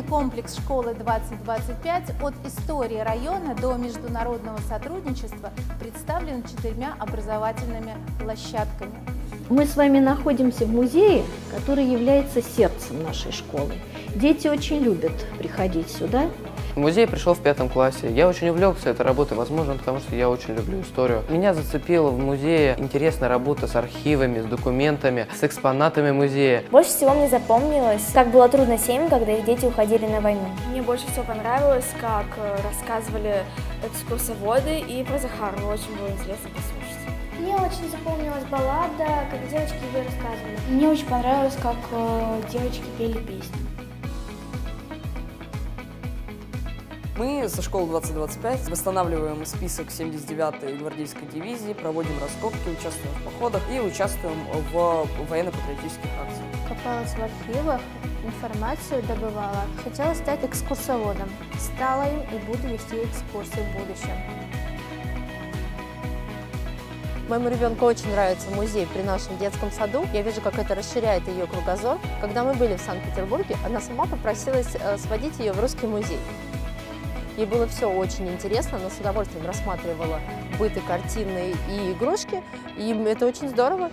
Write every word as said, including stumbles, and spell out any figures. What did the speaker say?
Образовательный комплекс школы двадцать двадцать пять от истории района до международного сотрудничества представлен четырьмя образовательными площадками. Мы с вами находимся в музее, который является сердцем нашей школы. Дети очень любят приходить сюда. В музей пришел в пятом классе. Я очень увлекся этой работой, возможно, потому что я очень люблю историю. Меня зацепила в музее интересная работа с архивами, с документами, с экспонатами музея. Больше всего мне запомнилось, как было трудно семьям, когда их дети уходили на войну. Мне больше всего понравилось, как рассказывали экскурсоводы и про Захара. Очень было интересно послушать. Мне очень запомнилась баллада, как девочки ее рассказывали. Мне очень понравилось, как девочки пели песни. Мы со школы двадцать двадцать пять восстанавливаем список семьдесят девятой гвардейской дивизии, проводим раскопки, участвуем в походах и участвуем в военно-патриотических акциях. Копалась в архивах, информацию добывала, хотела стать экскурсоводом. Стала им и буду вести экскурсии в будущем. Моему ребенку очень нравится музей при нашем детском саду. Я вижу, как это расширяет ее кругозор. Когда мы были в Санкт-Петербурге, она сама попросилась сводить ее в Русский музей. Ей было все очень интересно, она с удовольствием рассматривала быты, картины и игрушки, и это очень здорово.